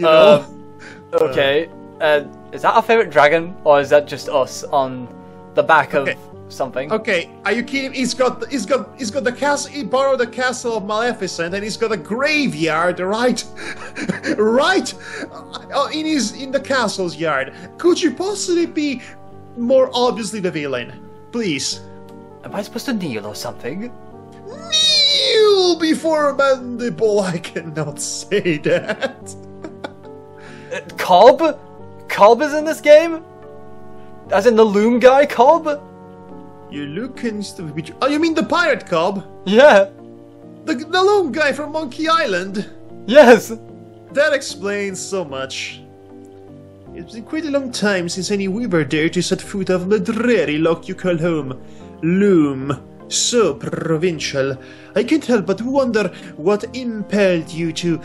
you know? Okay. Is that our favorite dragon, or is that just us on the back of something? Okay, are you kidding? He's got the castle. He borrowed the castle of Maleficent, and he's got a graveyard, right? Right, in the castle's yard. Could you possibly be more obviously the villain, please? Am I supposed to kneel or something? Kneel before Mandible. I cannot say that. Cobb? Cobb is in this game? As in the loom guy, Cobb? You look and stupid. Oh, you mean the pirate Cobb? Yeah. The loom guy from Monkey Island? Yes. That explains so much. It's been quite a long time since any weaver dared to set foot of the dreary loch you call home. Loom. So provincial. I can't help but wonder what impelled you to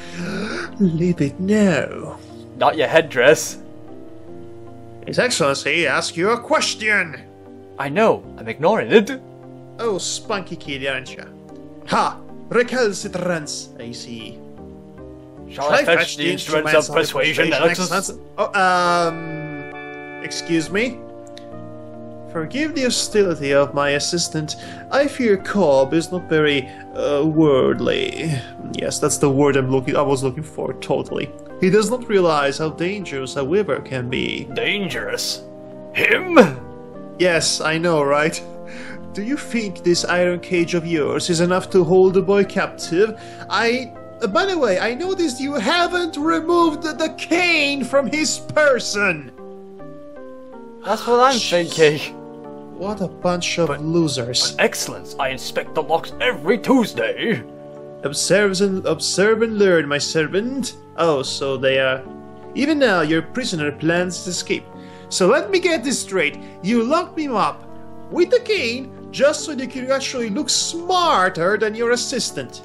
leave it now. Not your headdress. His Excellency asked you a question. I know, I'm ignoring it. Oh, spunky kid, aren't you? Ha! Recalcitrance, I see. Shall I fetch the instruments of persuasion, Excellency? Excuse me? Forgive the hostility of my assistant. I fear Cobb is not very worldly. Yes, that's the word I was looking for, totally. He does not realize how dangerous a weaver can be. Dangerous? Him? Yes, I know, right? Do you think this iron cage of yours is enough to hold the boy captive? By the way, I noticed you haven't removed the cane from his person. That's what I'm thinking. What a bunch of losers. Excellence, I inspect the locks every Tuesday. Observe and learn, my servant. Oh, so they are... Even now, your prisoner plans to escape. So let me get this straight. You locked me up with the cane just so you can actually look smarter than your assistant.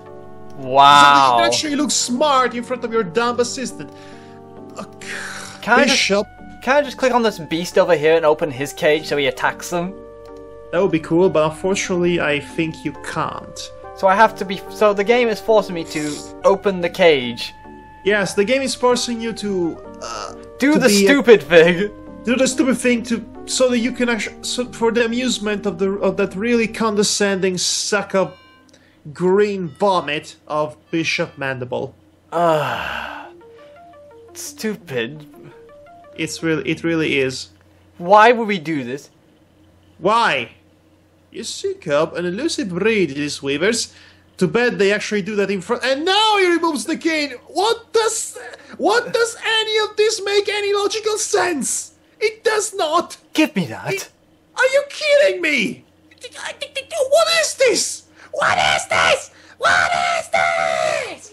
Wow. So you can actually look smart in front of your dumb assistant. Can I just click on this beast over here and open his cage so he attacks them? That would be cool, but unfortunately I think you can't. So I have to be... So the game is forcing me to open the cage. Yes, the game is forcing you to... Do the stupid thing so that you can actually... So for the amusement of that really condescending sack of green vomit of Bishop Mandible. Stupid. It really is. Why would we do this? Why? You seek up an elusive breed, these weavers. Too bad they actually do that in front. And now he removes the cane. What does any of this make any logical sense? It does not. Give me that. Are you kidding me? What is this? What is this? What is this?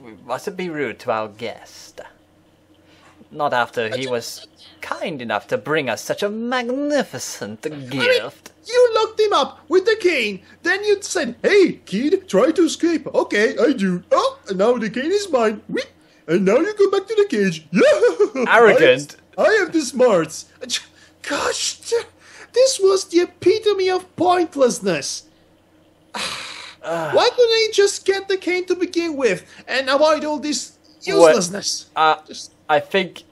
We mustn't be rude to our guest. Not after he was kind enough to bring us such a magnificent gift. I mean, you locked him up with the cane, then you said, hey, kid, try to escape. Okay, I do. Oh, and now the cane is mine. And now you go back to the cage. Arrogant. I have the smarts. Gosh, this was the epitome of pointlessness. Why couldn't I just get the cane to begin with and avoid all this uselessness? I think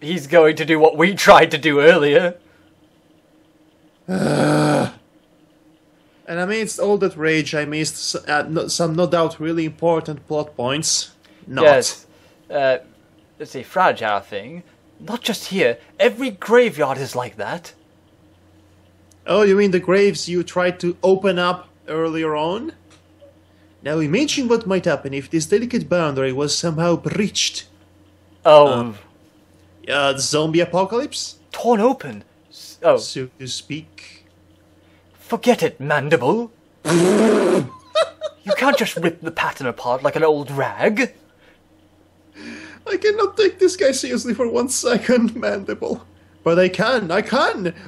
he's going to do what we tried to do earlier. And amidst all that rage, I missed some no doubt really important plot points. Yes. It's a fragile thing. Not just here. Every graveyard is like that. Oh, you mean the graves you tried to open up earlier on? Now imagine what might happen if this delicate boundary was somehow breached. Zombie apocalypse? Torn open? Oh. So to speak. Forget it, Mandible. You can't just rip the pattern apart like an old rag. I cannot take this guy seriously for 1 second, Mandible. But I can!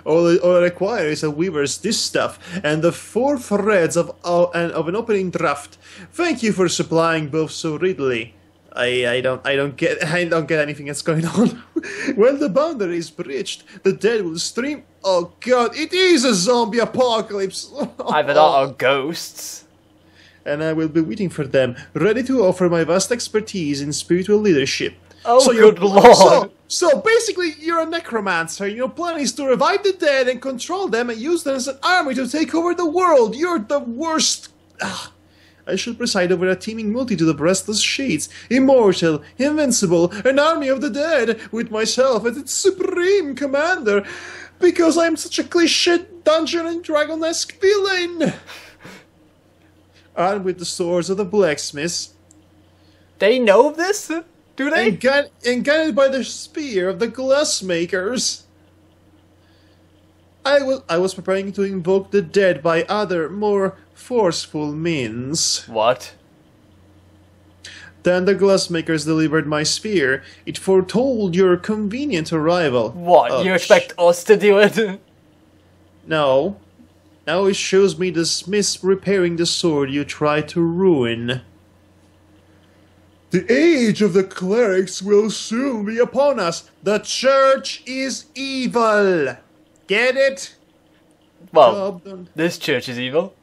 All I require is a weaver's distaff and the 4 threads of an opening draft. Thank you for supplying both so readily. I don't get anything that's going on. When the boundary is breached, the dead will stream. Oh god, it is a zombie apocalypse. Either that or ghosts. And I will be waiting for them, ready to offer my vast expertise in spiritual leadership. Oh, so good lord. So basically, you're a necromancer. Your plan is to revive the dead and control them and use them as an army to take over the world. You're the worst. Ugh. I should preside over a teeming multitude of restless shades, immortal, invincible, an army of the dead, with myself as its supreme commander, because I'm such a cliché Dungeon and Dragon-esque villain. Armed with the swords of the blacksmiths. They know this? Do they? And guided by the spear of the glassmakers. I was preparing to invoke the dead by other, more forceful means. What? Then the glassmakers delivered my spear. It foretold your convenient arrival. What? Oh, you expect us to do it? No. Now it shows me the smith repairing the sword you tried to ruin. The age of the clerics will soon be upon us. The church is evil. Get it? Well, this church is evil.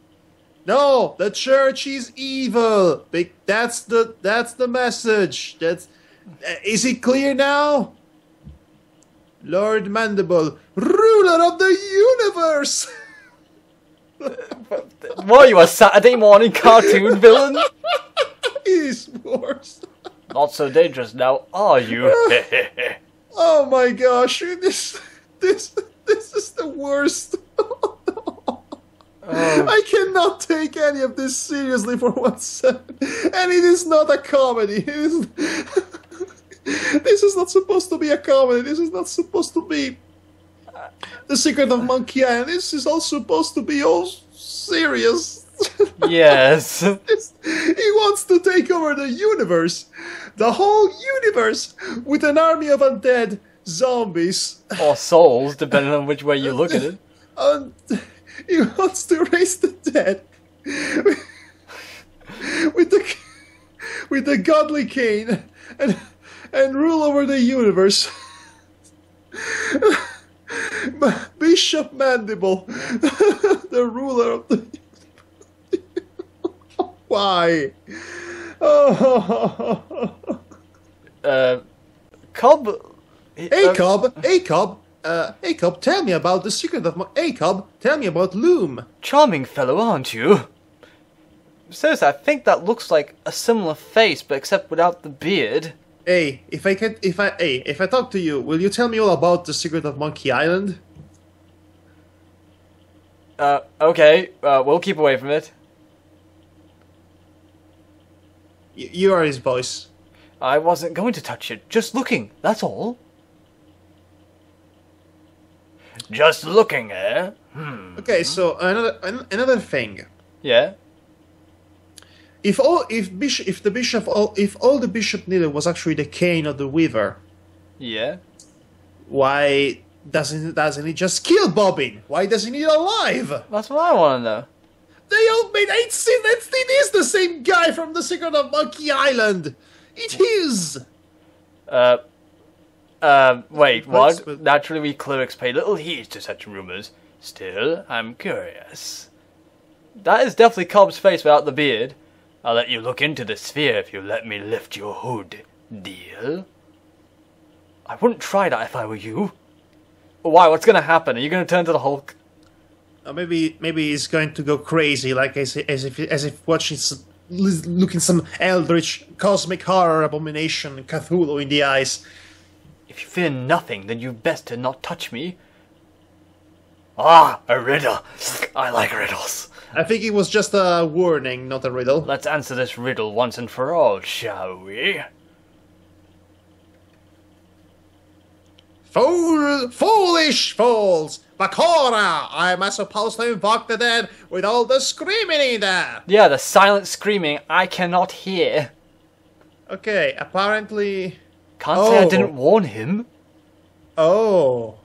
No, the church is evil. That's the message. Is it clear now? Lord Mandible, ruler of the universe. What are you, a Saturday morning cartoon villain? He's worse. Not so dangerous now, are you? Oh my gosh, this is the worst. I cannot take any of this seriously for 1 second. And it is not a comedy. It is... This is not supposed to be a comedy. This is not supposed to be The Secret of Monkey Island. This is all supposed to be all serious. Yes. He wants to take over the universe. The whole universe with an army of undead zombies. Or souls, depending on which way you look at it. He wants to raise the dead with the godly cane and rule over the universe. Bishop Mandible, the ruler of the universe. Why? Oh. Cobb. Hey, Cobb. Hey, Cobb. Hey, Cobb, tell me about the secret of my... Hey, Cobb, tell me about Loom. Charming fellow, aren't you? Seriously, I think that looks like a similar face, but except without the beard. Hey, if I talk to you, will you tell me all about the secret of Monkey Island? Okay, we'll keep away from it. You are his boss. I wasn't going to touch it, just looking, that's all. Just looking, eh? Hmm. Okay, so another thing. Yeah. If all the bishop needed was actually the cane of the weaver. Yeah. Why doesn't he just kill Bobbin? Why doesn't he alive? That's what I want to know. They all made 8 scenes. It is the same guy from The Secret of Monkey Island. It is. Wait, what? Naturally, we clerics pay little heed to such rumors. Still, I'm curious. That is definitely Cobb's face without the beard. I'll let you look into the sphere if you let me lift your hood. Deal? I wouldn't try that if I were you. Why? What's going to happen? Are you going to turn to the Hulk? Maybe he's going to go crazy, like as if watching some eldritch cosmic horror abomination, Cthulhu in the eyes. If you fear nothing, then you'd better not touch me. Ah, a riddle. I like riddles. I think it was just a warning, not a riddle. Let's answer this riddle once and for all, shall we? Foolish fools! Bakora! Am I supposed to invoke the dead with all the screaming in there? Yeah, the silent screaming I cannot hear. Okay, apparently... Can't say I didn't warn him. Oh.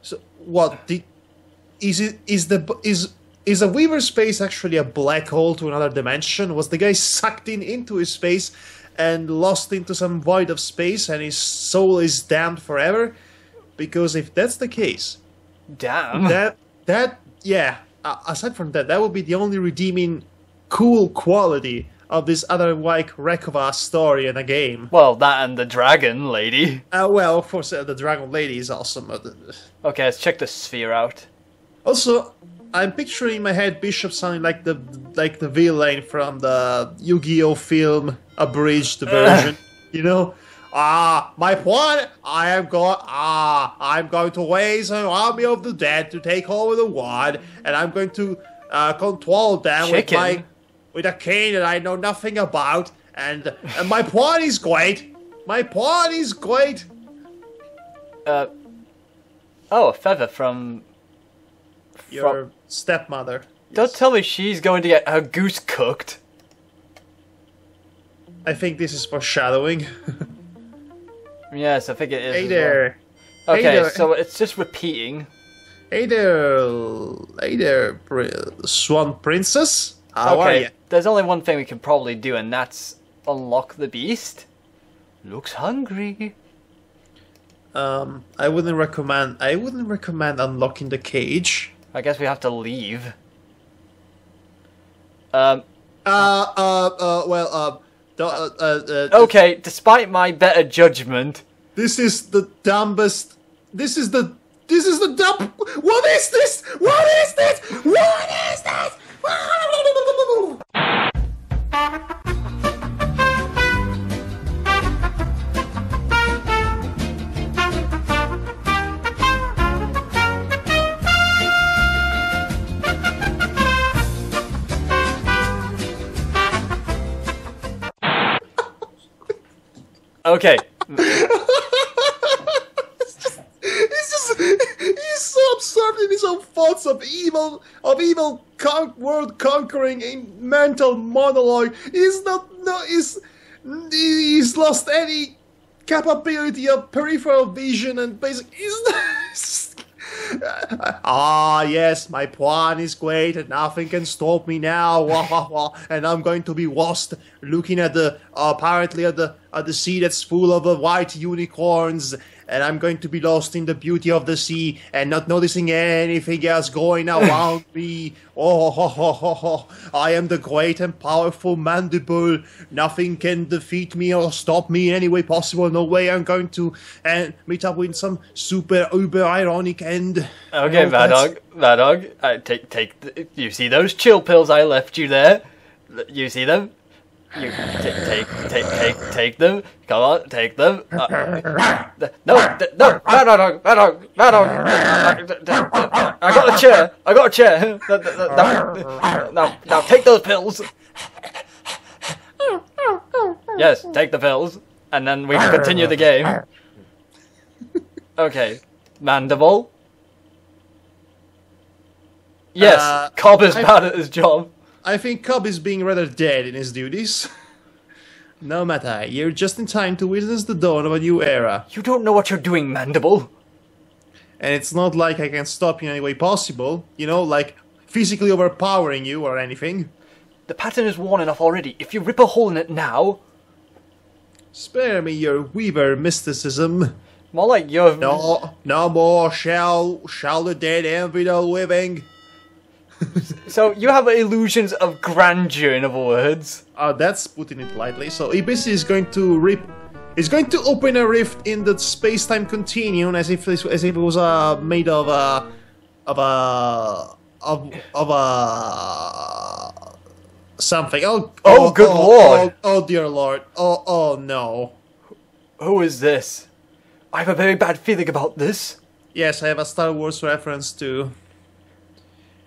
So what? Is a Weaver's space actually a black hole to another dimension? Was the guy sucked into his space and lost into some void of space, and his soul is damned forever? Because if that's the case, damn. That yeah. Aside from that, that would be the only redeeming cool quality of this other, like, wreck of our story in a game. Well, that and the dragon lady. Well, of course, the dragon lady is awesome. Okay, let's check the sphere out. Also, I'm picturing in my head Bishop sounding like the villain from the Yu-Gi-Oh film, abridged version, you know? My plan, I'm going to raise an army of the dead to take over the world, and I'm going to control them with a cane that I know nothing about, and my plan is great. My plan is great. Oh, a feather from your stepmother. Don't tell me she's going to get her goose cooked. I think this is foreshadowing. Yes, I think it is. Hey there. Well. Okay, hey there. So it's just repeating. Hey there, Swan Princess. How are you? There's only one thing we can probably do, and that's unlock the beast. Looks hungry. I wouldn't recommend unlocking the cage. I guess we have to leave. Okay, despite my better judgment, this is the dumbest. This is the dumb. What is this? What is this? What is this? Okay. He's so absorbed in his own thoughts of evil, world conquering, in mental monologue. He's lost any capability of peripheral vision and basic. Yes, my plan is great and nothing can stop me now. And I'm going to be lost looking at the apparently at the sea that's full of white unicorns, and I'm going to be lost in the beauty of the sea and not noticing anything else going around me. I am the great and powerful Mandible. Nothing can defeat me or stop me in any way possible. No way I'm going to meet up with some super uber ironic end. Okay, Madhog, take. You see those chill pills I left you there? You see them? You take them. Come on, take them. No, I got a chair. Now take those pills. Yes, take the pills, and then we continue the game. Okay, Mandible. Yes, Cobb is bad at his job. I think Cobb is being rather dead in his duties. No matter, you're just in time to witness the dawn of a new era. You don't know what you're doing, Mandible. And it's not like I can stop you in any way possible, you know, like physically overpowering you or anything. The pattern is worn enough already. If you rip a hole in it now... Spare me your Weaver mysticism. More like your... No more shall the dead envy the living. So you have illusions of grandeur, in other words. That's putting it lightly. So Ibis is going to open a rift in the space-time continuum, as if it was made of something. Oh good lord! Oh dear lord! Oh no! Who is this? I have a very bad feeling about this. Yes, I have a Star Wars reference too.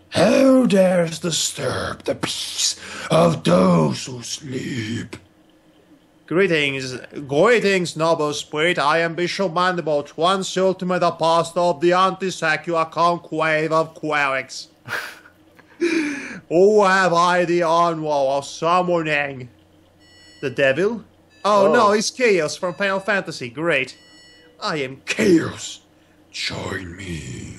How dares disturb the peace of those who sleep? Greetings, noble spirit. I am Bishop Mandible, once ultimate apostle of the Anti-Secular Conclave of Querix. Who have I the honor of summoning? The devil? Oh no, it's Chaos from Final Fantasy. Great. I am Chaos. Join me.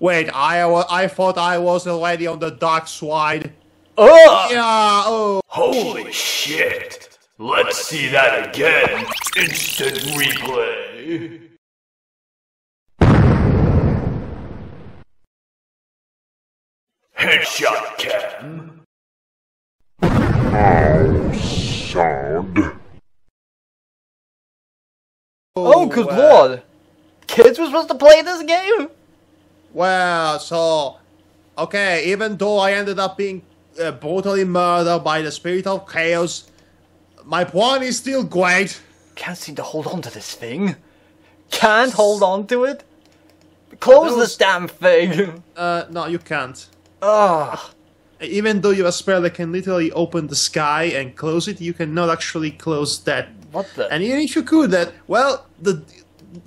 Wait, I thought I was already on the dark side. Oh! Yeah, oh. Holy shit! Let's see that again. Instant replay. Headshot cam. sound. Oh, good lord! Kids were supposed to play this game? Well, so... Okay, even though I ended up being brutally murdered by the spirit of chaos, my porn is still great. Can't seem to hold on to this thing. Can't hold on to it? Close this damn thing! No, you can't. Ugh. Even though you're a spell that can literally open the sky and close it, you cannot actually close that. What the? And even if you could, that, well, the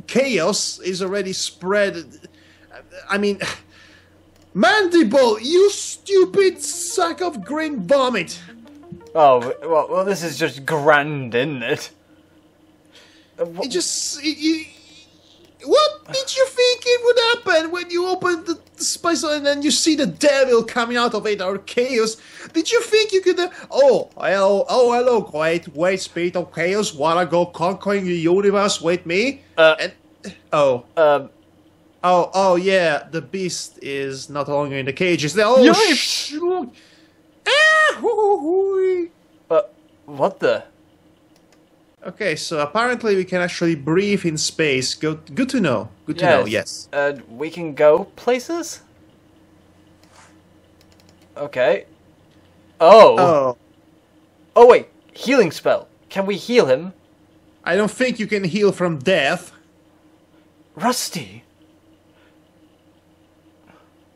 chaos is already spread. I mean, Mandible, you stupid sack of green vomit! Oh, well, this is just grand, isn't it? It just... what did you think it would happen when you opened the space and then you see the devil coming out of it, or chaos? Did you think you could... Oh, hello, wait, spirit of chaos, wanna go conquering the universe with me? Oh, yeah, the beast is not longer in the cages. What the... Okay, so apparently we can actually breathe in space. Good to know. Good to know, yes. We can go places? Okay. Oh. Oh, wait. Healing spell. Can we heal him? I don't think you can heal from death. Rusty.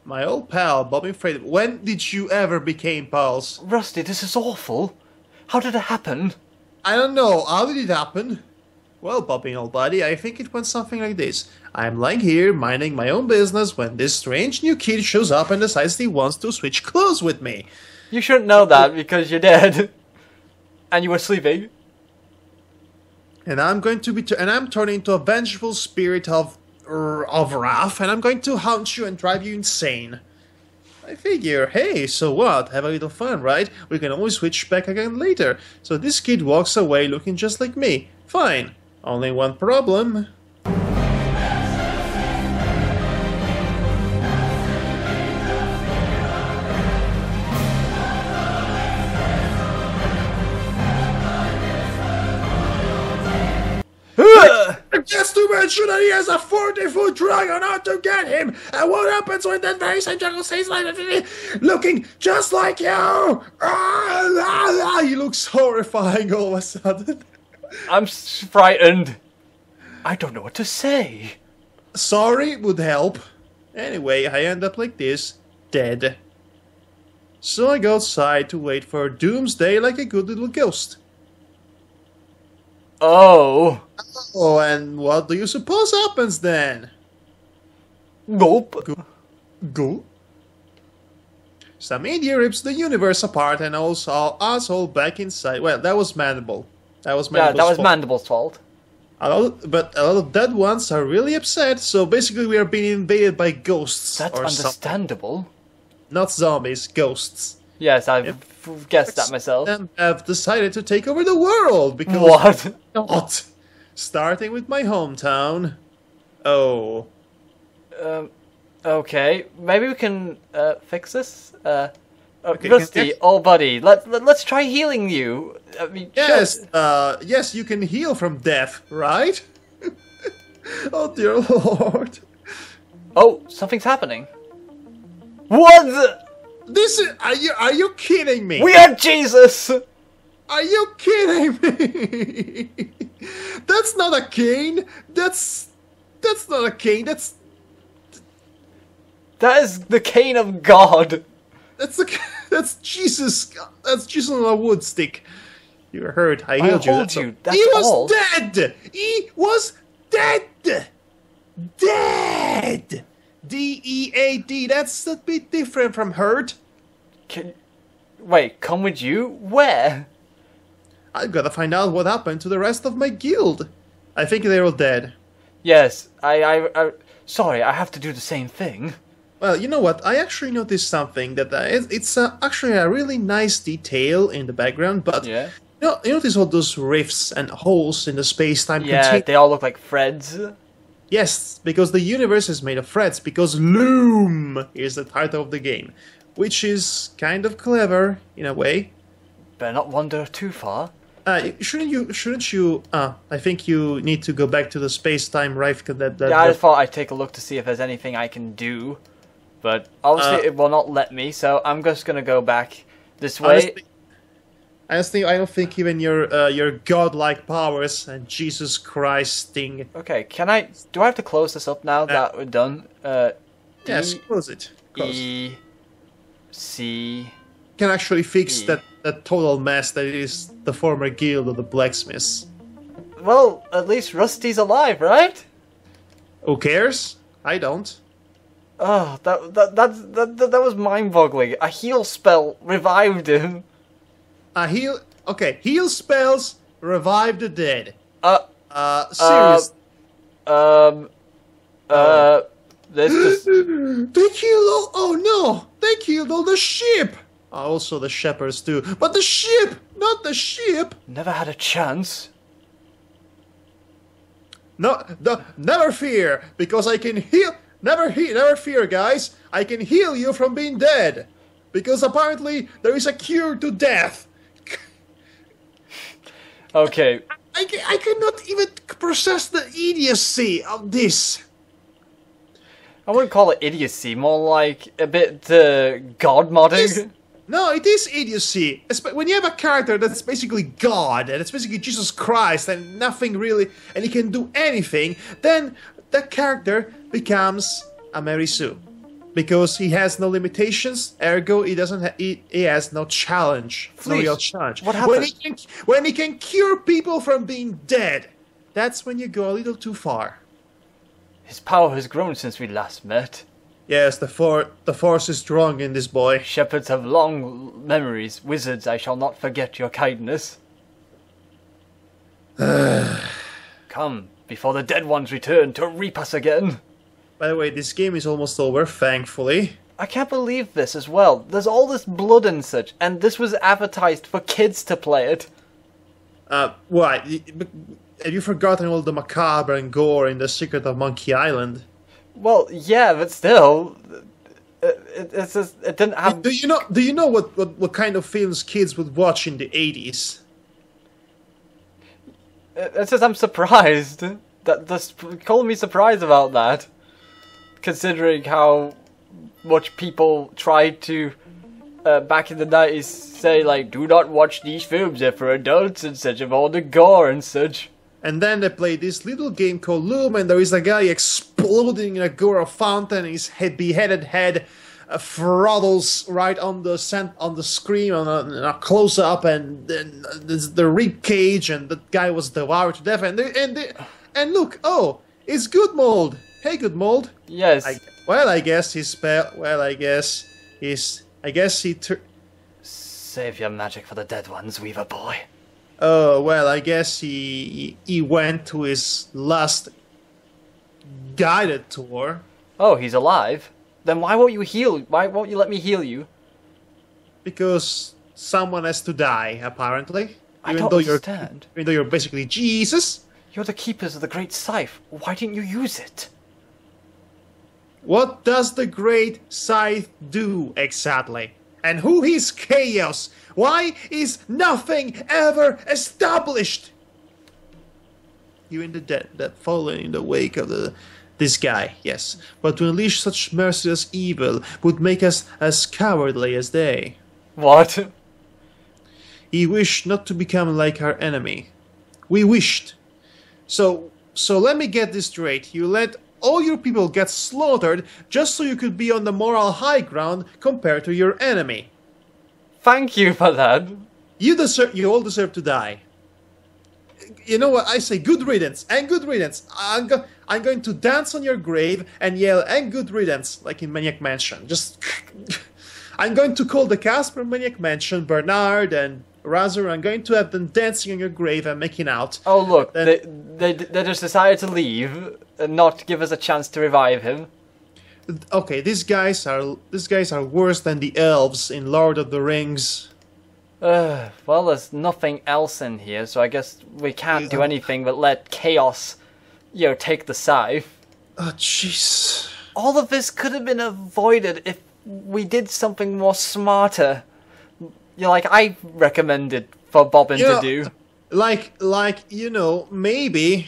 My old pal, Bobbin Fred. When did you ever became pals? Rusty, this is awful. How did it happen? I don't know. How did it happen? Well, Bobbin, old buddy, I think it went something like this. I'm lying here, minding my own business, when this strange new kid shows up and decides he wants to switch clothes with me. You shouldn't know that, because you're dead. And you were sleeping. And I'm going to be... I'm turning into a vengeful spirit of wrath, and I'm going to haunt you and drive you insane. I figure, hey, so what? Have a little fun, right? We can always switch back again later. So this kid walks away looking just like me. Fine. Only one problem. Just to mention that he has a 40-foot drag on how to get him, and what happens when that very same jackal stays like looking just like you? He looks horrifying all of a sudden. I'm frightened. I don't know what to say. Sorry would help. Anyway, I end up like this, dead. So I go outside to wait for doomsday like a good little ghost. Oh, and what do you suppose happens then? Gulp. Some idiot rips the universe apart and also us all back inside. Well, that was Mandible. That was Mandible's fault. But a lot of dead ones are really upset, so basically we are being invaded by ghosts. That's understandable. Something. Not zombies, ghosts. Yes, I've guessed that myself. And have decided to take over the world because... What? Not. Starting with my hometown. Oh. Okay. Maybe we can fix this. Okay, Rusty, old buddy, let's try healing you. I mean, yes. Yes, you can heal from death, right? Oh dear lord. Oh, something's happening. What? This is... Are you kidding me? We are Jesus! Are you kidding me? That's not a cane! That's not a cane, that is the cane of God! That's Jesus! That's Jesus on a wood stick. You heard, I healed you. He was dead! He was dead! Dead! D-E-A-D, that's a bit different from hurt. Wait, come with you? Where? I've got to find out what happened to the rest of my guild. I think they're all dead. Yes, sorry, I have to do the same thing. Well, you know what, I actually noticed something, that it's actually a really nice detail in the background, but... Yeah. You notice all those rifts and holes in the space-time... Yeah, they all look like threads. Yes, because the universe is made of threads, because Loom is the title of the game, which is kind of clever, in a way. Better not wander too far. Shouldn't you? I think you need to go back to the space-time rift. Yeah, I just thought I'd take a look to see if there's anything I can do, but obviously it will not let me. So I'm just gonna go back this way. Honestly, I don't think even your godlike powers and Jesus Christ thing. Okay, can I? Do I have to close this up now that we're done? Yes, close it. Close. E C. Can actually fix that total mess that is the former guild of the blacksmiths. Well, at least Rusty's alive, right? Who cares? I don't. Oh, that was mind-boggling. A heal spell revived him. Okay, heal spells revive the dead. Seriously. This just... They killed all... Oh no! They killed all the sheep! Also the shepherds too. But the sheep! Not the sheep! Never had a chance. No, never fear, because I can heal... Never fear, guys. I can heal you from being dead. Because apparently there is a cure to death. Okay. I cannot even process the idiocy of this. I wouldn't call it idiocy, more like a bit god-modding. No, it is idiocy. When you have a character that's basically God, and it's basically Jesus Christ, and nothing really, and he can do anything, then that character becomes a Mary Sue. Because he has no limitations, ergo he has no challenge, no real challenge. What happened? When he can cure people from being dead, that's when you go a little too far. His power has grown since we last met. Yes, the force is strong in this boy. Shepherds have long memories. Wizards, I shall not forget your kindness. Come, before the dead ones return to reap us again. By the way, this game is almost over, thankfully. I can't believe this as well. There's all this blood and such, and this was advertised for kids to play it. Why? Have you forgotten all the macabre and gore in The Secret of Monkey Island? Well, yeah, but still, it's just, it didn't have... Do you know what kind of films kids would watch in the 80s? It's just, I'm surprised. Call me surprised about that. Considering how much people tried to, back in the 90s, say, like, do not watch these films, they're for adults and such, of all the gore and such. And then they play this little game called Loom, and there is a guy exploding in a gore fountain, and his beheaded head throttles right on the screen on a close up, and then the rib cage, and the guy was devoured to death. And look, oh, it's Good Mold. Hey, Good Mold. Yes. Save your magic for the dead ones, Weaver boy. Oh, well, I guess he went to his last guided tour. Oh, he's alive? Then why won't you heal? Why won't you let me heal you? Because someone has to die, apparently. Even though you're basically Jesus. You're the keepers of the great scythe. Why didn't you use it? What does the great scythe do, exactly? And who is Chaos? Why is nothing ever established? You in the dead that following in the wake of this guy, yes. But to unleash such merciless evil would make us as cowardly as they. What? He wished not to become like our enemy. We wished. So let me get this straight. You let all your people get slaughtered just so you could be on the moral high ground compared to your enemy. Thank you for that. You all deserve to die. You know what I say? Good riddance and good riddance. I'm going to dance on your grave and yell and good riddance like in Maniac Mansion. Just I'm going to call the cast from Maniac Mansion, Bernard and Razor. I'm going to have them dancing on your grave and making out. Oh look, they just decided to leave and not give us a chance to revive him. Okay, these guys are worse than the elves in Lord of the Rings. Well, there's nothing else in here, so I guess we can't do anything but let Chaos, you know, take the scythe. Oh jeez. All of this could have been avoided if we did something more smarter. You're like, I recommended for Bobbin to do. Like, you know, maybe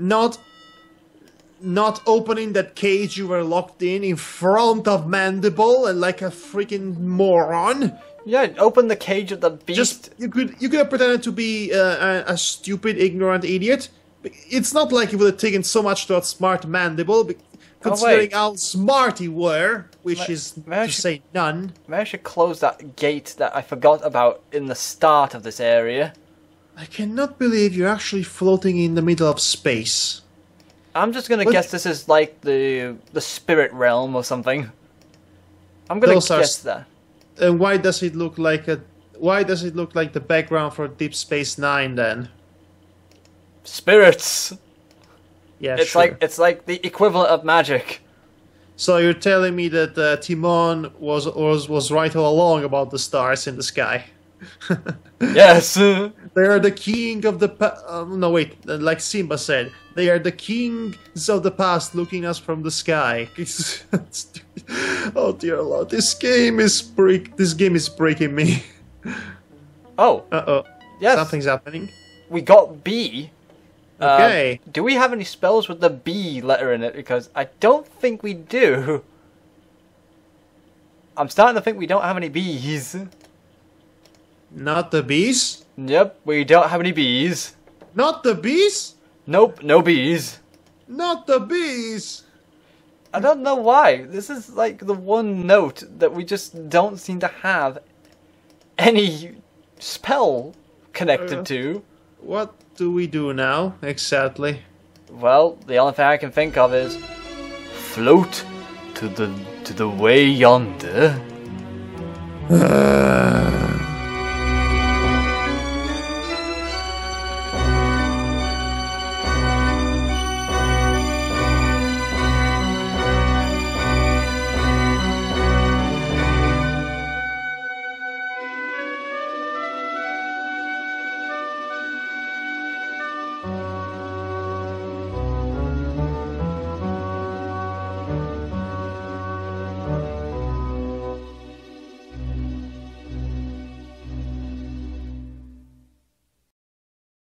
not opening that cage you were locked in front of Mandible and like a freaking moron. Yeah, open the cage of the beast. Just, you could have pretended to be a stupid, ignorant idiot. It's not like it would have taken so much to outsmart Mandible, considering how smart he were, which is, to say none. Maybe I should close that gate that I forgot about in the start of this area. I cannot believe you're actually floating in the middle of space. I'm just gonna guess this is like the spirit realm or something. I'm gonna guess that. And why does it look like the background for Deep Space Nine then? Spirits. Yeah, it's sure. It's like the equivalent of magic. So you're telling me that Timon was right all along about the stars in the sky? Yes. They are the king of the like Simba said, they are the kings of the past looking us from the sky. Oh dear Lord, this game is breaking me. Oh. Uh-oh. Yes. Something's happening. We got B. Okay. Do we have any spells with the B letter in it? Because I don't think we do. I'm starting to think we don't have any Bs. Not the Bs? Yep, we don't have any Bs. Not the Bs? Nope, no Bs. Not the Bs! I don't know why. This is like the one note that we just don't seem to have any spell connected to. What do we do now, exactly? Well, the only thing I can think of is... Float to the way yonder.